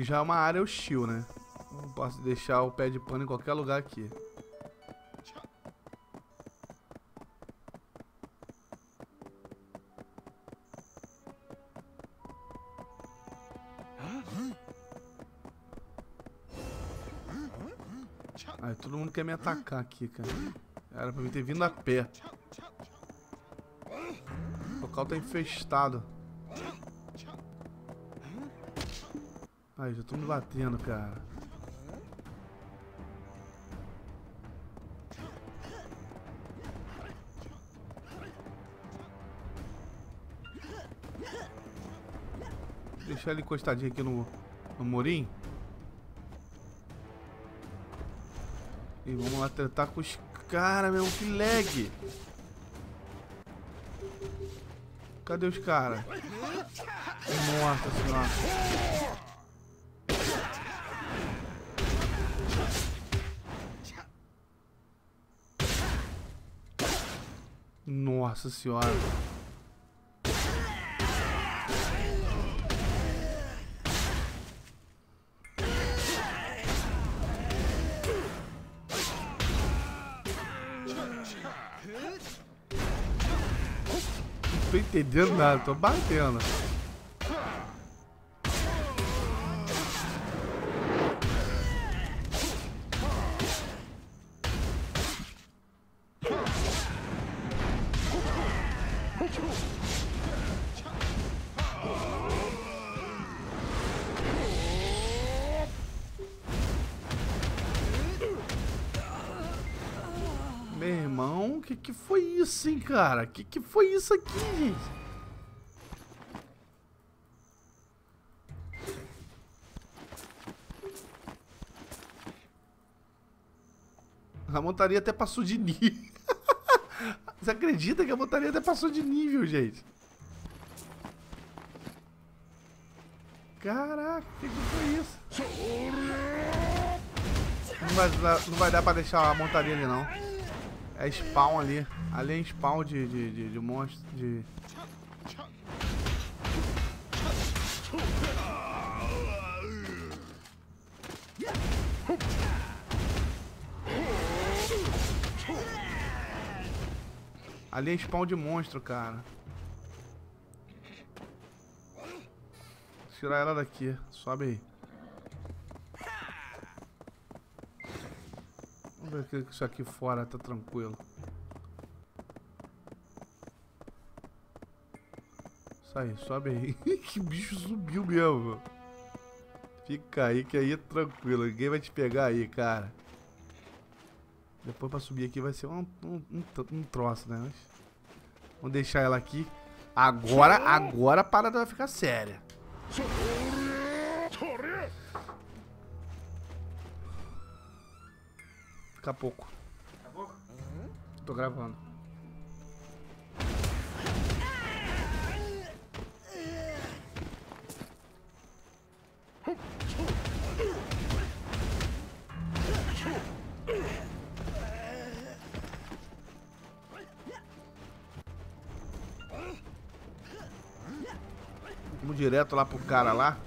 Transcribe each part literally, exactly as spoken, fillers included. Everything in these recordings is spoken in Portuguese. que já é uma área hostil, né? Não posso deixar o pé de pano em qualquer lugar aqui. Ai, todo mundo quer me atacar aqui, cara. Era pra mim ter vindo a pé. O local tá infestado. Ai, já tô me batendo, cara. Vou deixar ele encostadinho aqui no, no murim. E vamos lá tentar com os caras, meu. Que lag! Cadê os caras? Nossa senhora. Nossa senhora. Não tô entendendo nada, tô batendo. Meu irmão, que que foi isso, hein, cara? Que que foi isso aqui, gente? A montaria até passou de nível. Você acredita que a montaria até passou de nível, gente? Caraca, que que foi isso? Não vai, não vai dar pra deixar a montaria ali, não. É spawn ali. Ali é spawn de, de, de, de monstro. De... Ali é spawn de monstro, cara. Vou tirar ela daqui. Sobe aí. Vamos ver que isso aqui fora tá tranquilo. Sai, sobe aí. Que bicho subiu mesmo. Fica aí que aí é tranquilo. Ninguém vai te pegar aí, cara. Depois pra subir aqui vai ser um, um, um, um troço, né? Mas vamos deixar ela aqui. Agora, agora a parada vai ficar séria. Daqui a pouco. Uhum. Tô gravando. Vamos direto lá pro cara lá.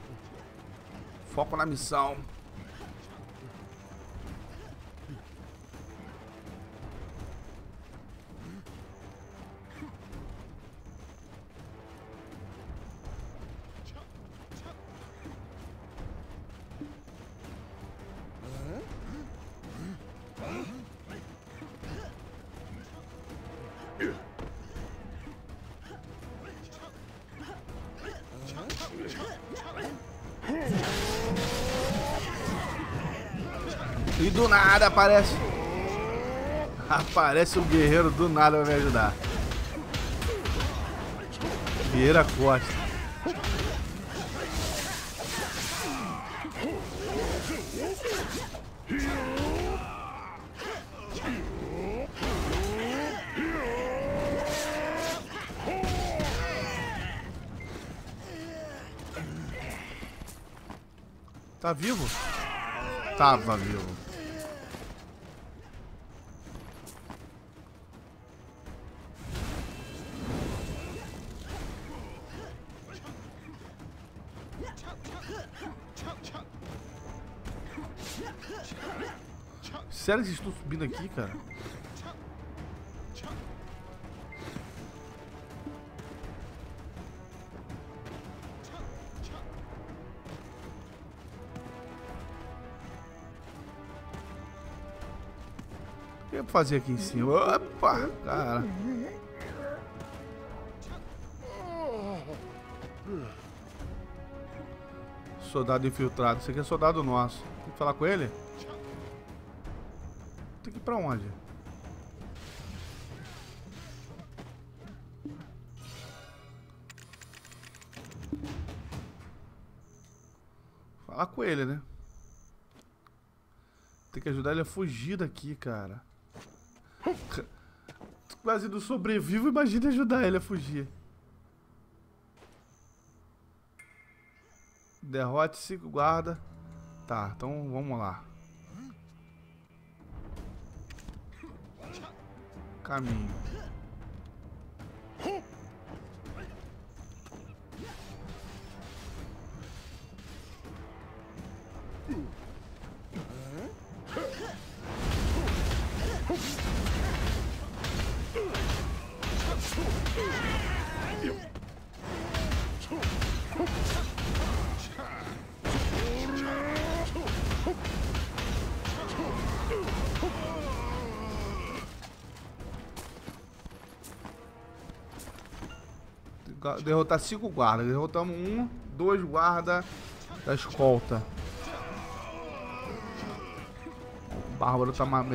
Foco na missão. E do nada aparece Aparece um guerreiro do nada pra me ajudar. Vieira Costa. Tá vivo? Tava vivo. Sério que vocês estão subindo aqui, cara? O que eu vou fazer aqui em cima? Opa, cara. Soldado infiltrado. Esse aqui é soldado nosso. Tem que falar com ele? Tem que ir pra onde? Falar com ele, né? Tem que ajudar ele a fugir daqui, cara. Quase não sobrevivo, imagina ajudar ele a fugir. Derrote, cinco guarda. Tá, então vamos lá. Caminho. Derrotar cinco guardas. Derrotamos um, dois guardas da escolta. O Bárbaro tá mal.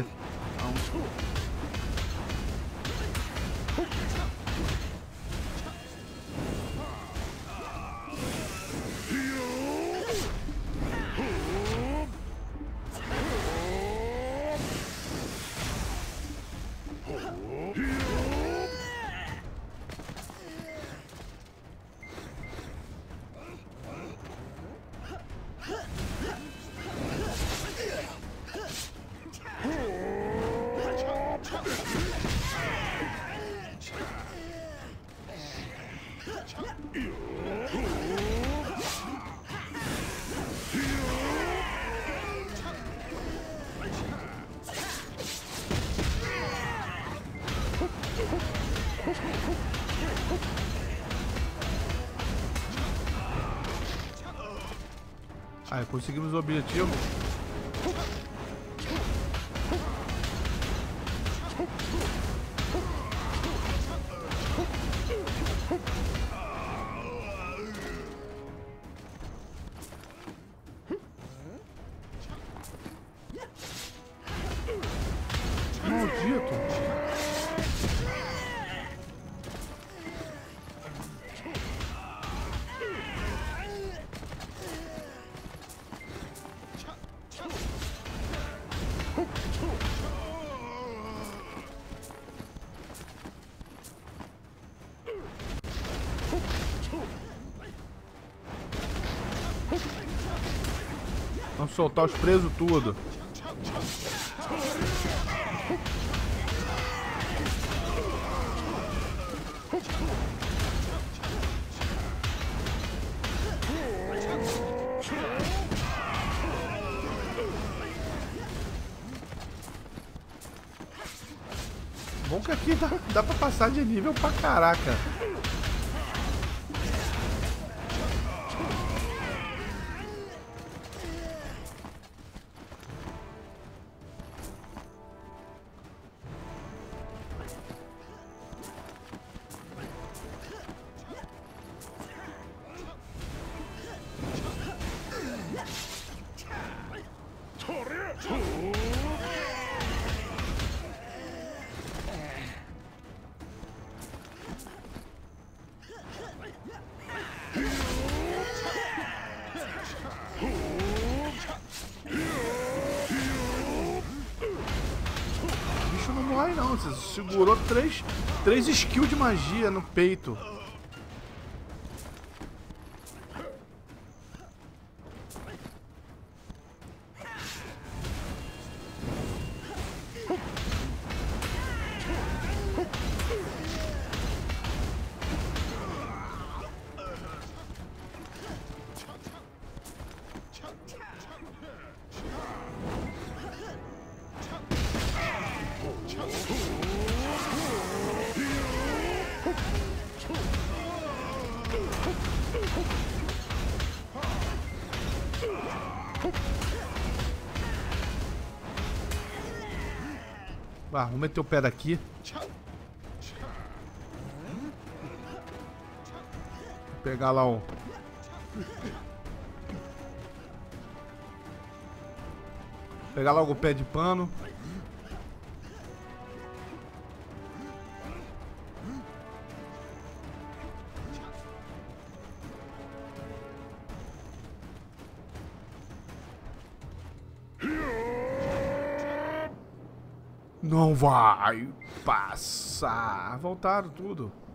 Aí, conseguimos o objetivo. Vamos soltar os presos tudo. Bom que aqui dá, dá pra passar de nível pra caraca. Não, você segurou três, três skills de magia no peito. Vá, vamos meter o pé daqui. Vou pegar lá um. Pegar logo o pé de pano. Não vai passar. Voltaram tudo.